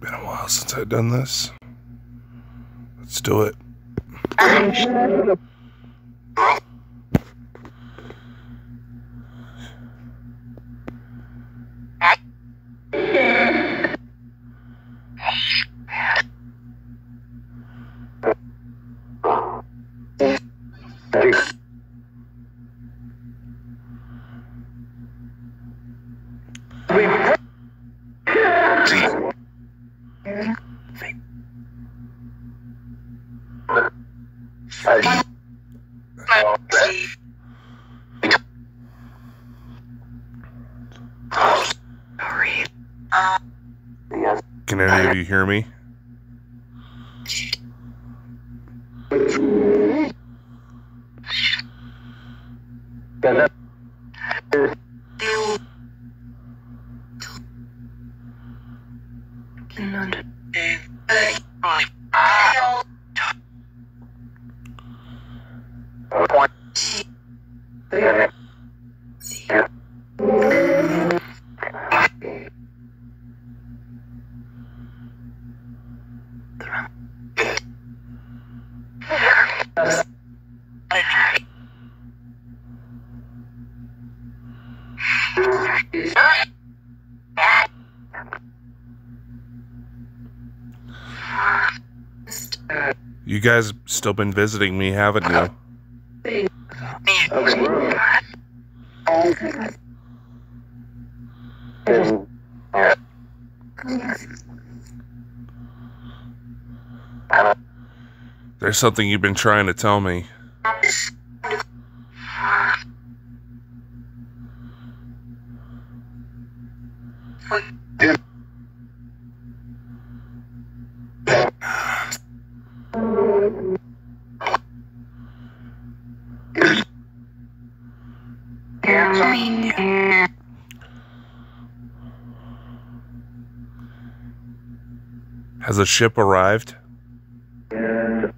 Been a while since I've done this. Let's do it. Can any of you hear me? You guys still been visiting me, haven't you? There's something you've been trying to tell me. Has a ship arrived? Did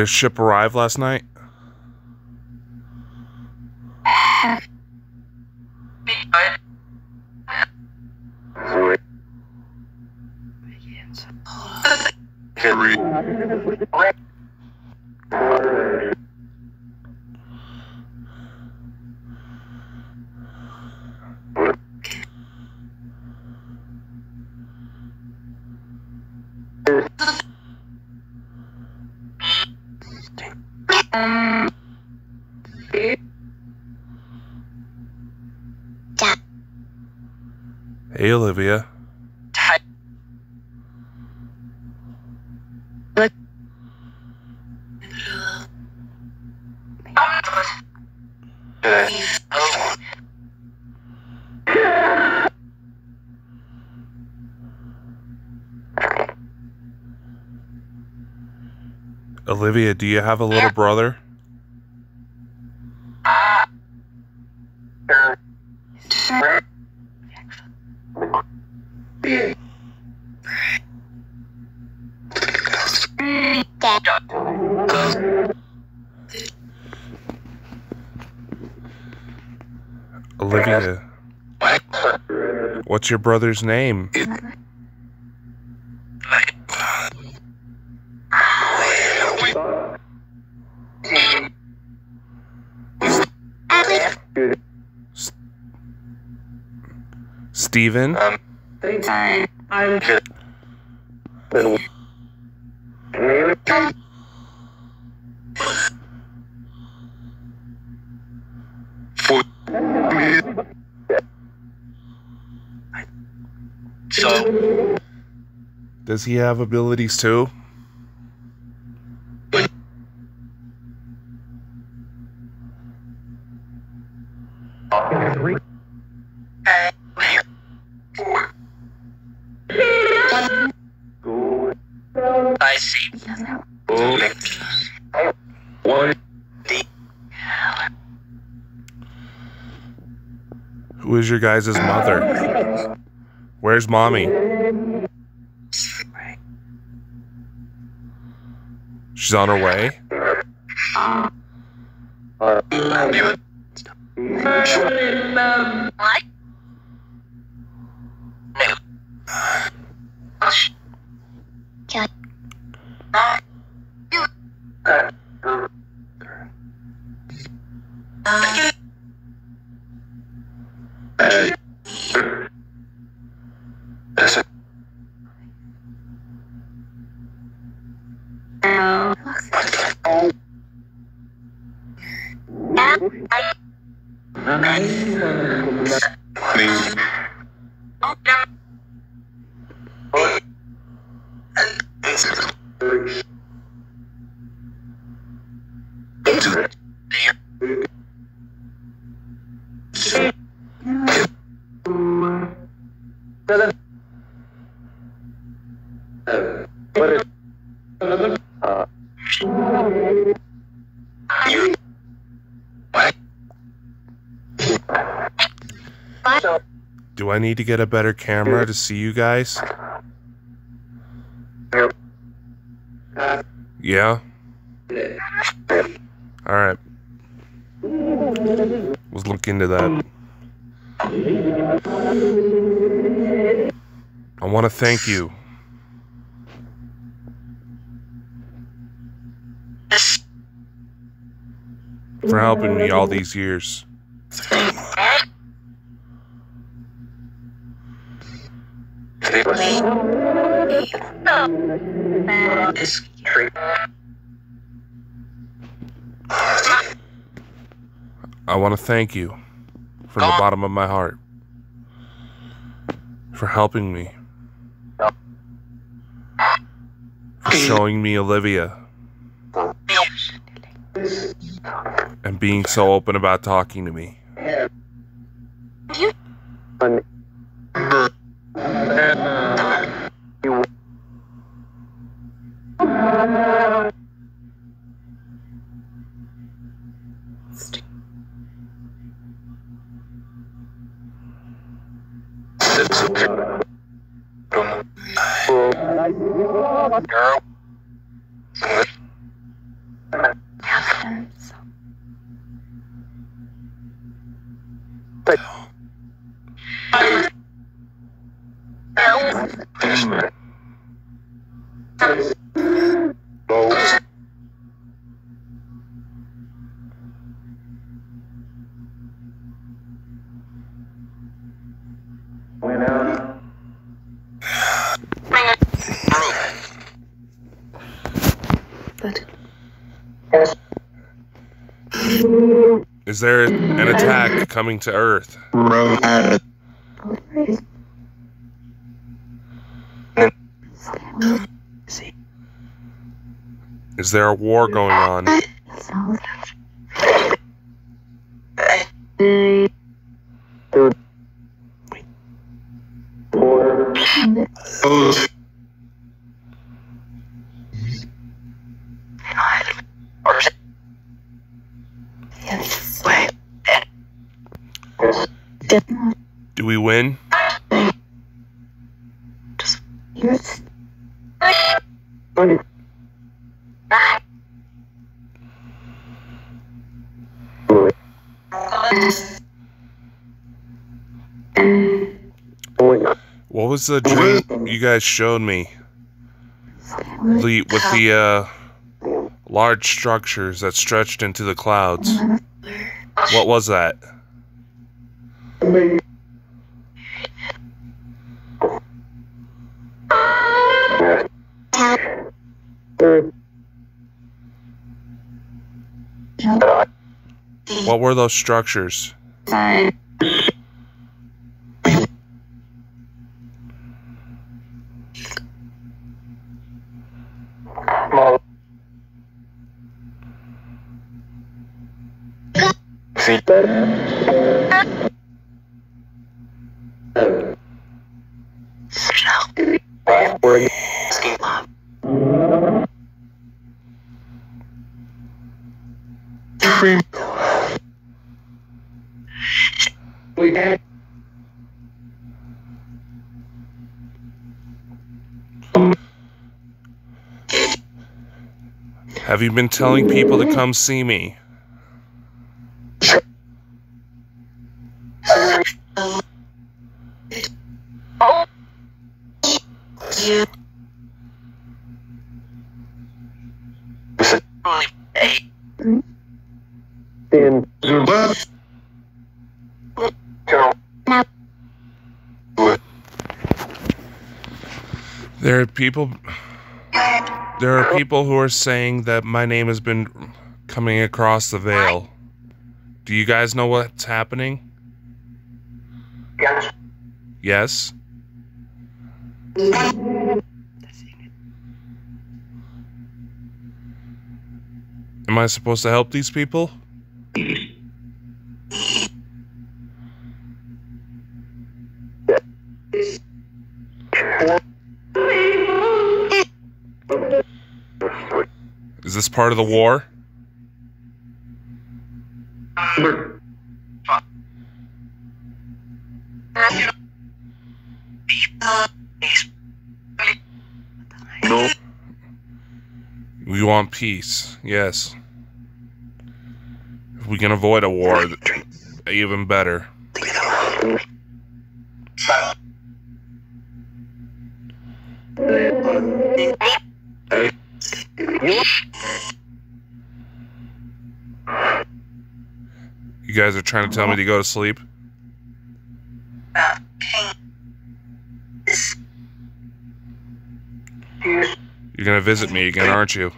a ship arrive last night? Hey, Olivia. Olivia, do you have a little brother? Olivia, what's your brother's name? Stephen? Does he have abilities too? Who is your guys' mother? Where's mommy? She's on her way? What? Do I need to get a better camera to see you guys? Yeah? Alright. Let's look into that. I want to thank you. For helping me all these years. I want to thank you from the bottom of my heart for helping me, for showing me Olivia, and being so open about talking to me. Is there an attack coming to Earth? Is there a war going on? Do we win? What was the dream you guys showed me? With the large structures that stretched into the clouds. What was that? What were those structures? Have you been telling people to come see me? There are people who are saying that my name has been coming across the veil. Do you guys know what's happening? Yes. Yes? Am I supposed to help these people? Is this part of the war? No. We want peace, yes. If we can avoid a war, even better. You guys are trying to tell me to go to sleep? You're gonna visit me again, aren't you?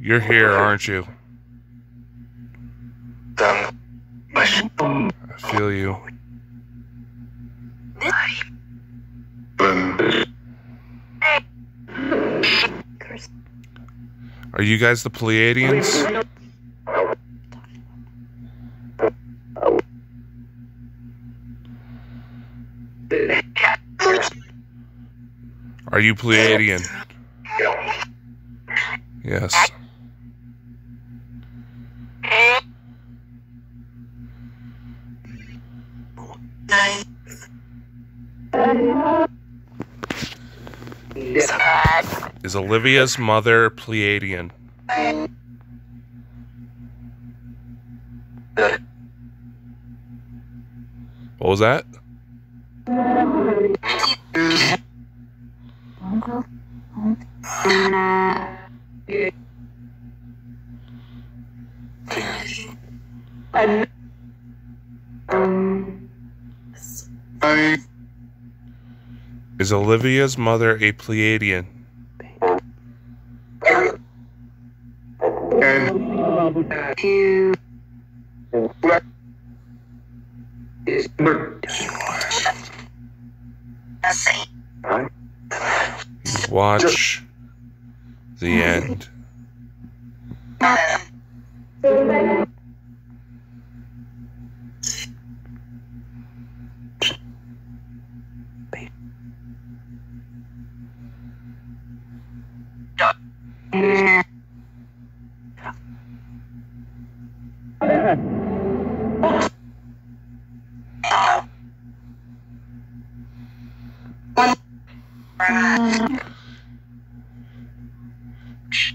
You're here, aren't you? I feel you. Are you guys the Pleiadians? Are you Pleiadian? Yes. Is Olivia's mother Pleiadian? What was that? Is Olivia's mother a Pleiadian? Watch the end.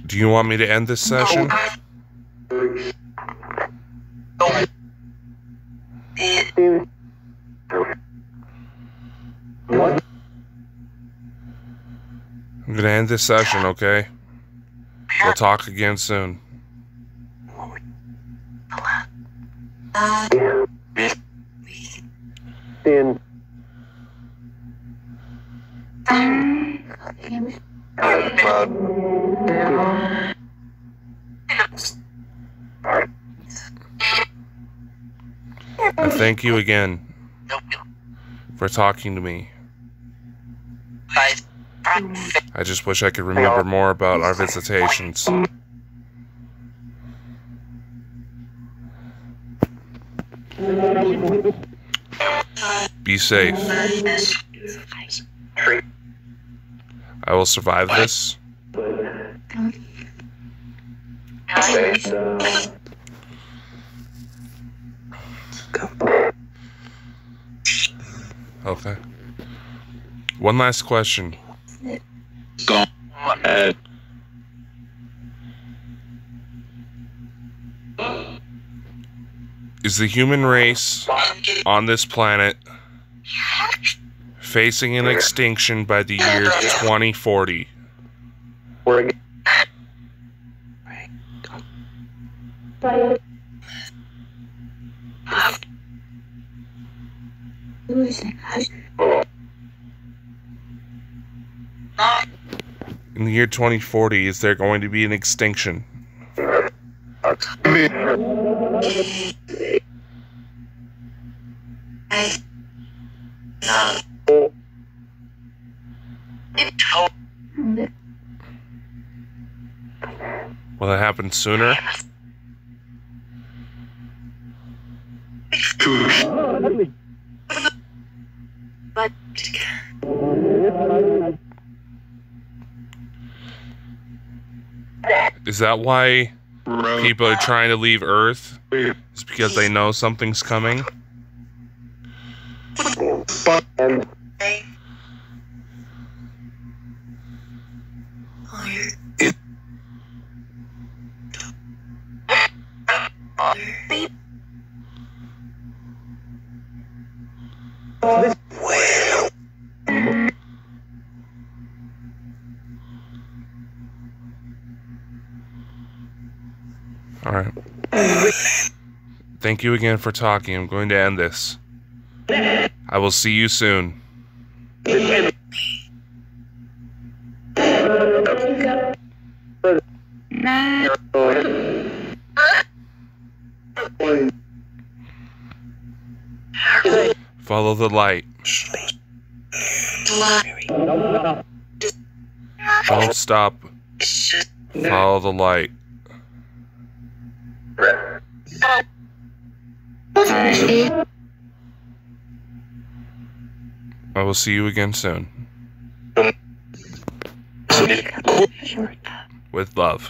Do you want me to end this session? I'm gonna end this session, okay? We'll talk again soon. I thank you again for talking to me. I just wish I could remember more about our visitations. Be safe. I will survive this. Okay. One last question. Go ahead. Is the human race on this planet facing an extinction by the year 2040? In the year 2040, is there going to be an extinction? Will it happen sooner? Is that why people are trying to leave Earth? It's because they know something's coming? Alright. Thank you again for talking. I'm going to end this. I will see you soon. Follow the light. Don't stop. Follow the light. I will see you again soon. With love.